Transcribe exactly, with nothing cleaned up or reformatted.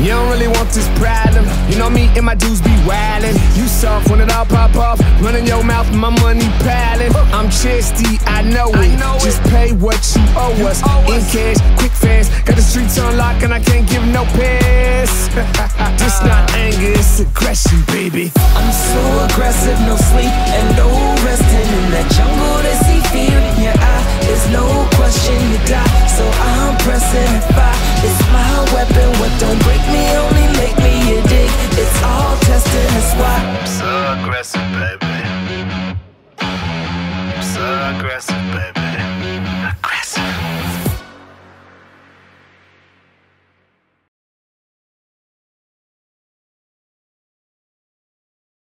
You don't really want this problem. You know me and my dudes be wildin'. You soft when it all pop off, running your mouth and my money piling. I'm chesty, I know it. I know Just it. pay what you owe you us owe in us. cash, quick fast. Got the streets on lock and I can't give no pass. It's not anger, it's aggression, baby. I'm so aggressive, no sleep and no resting in that jungle. They see fear. Yeah.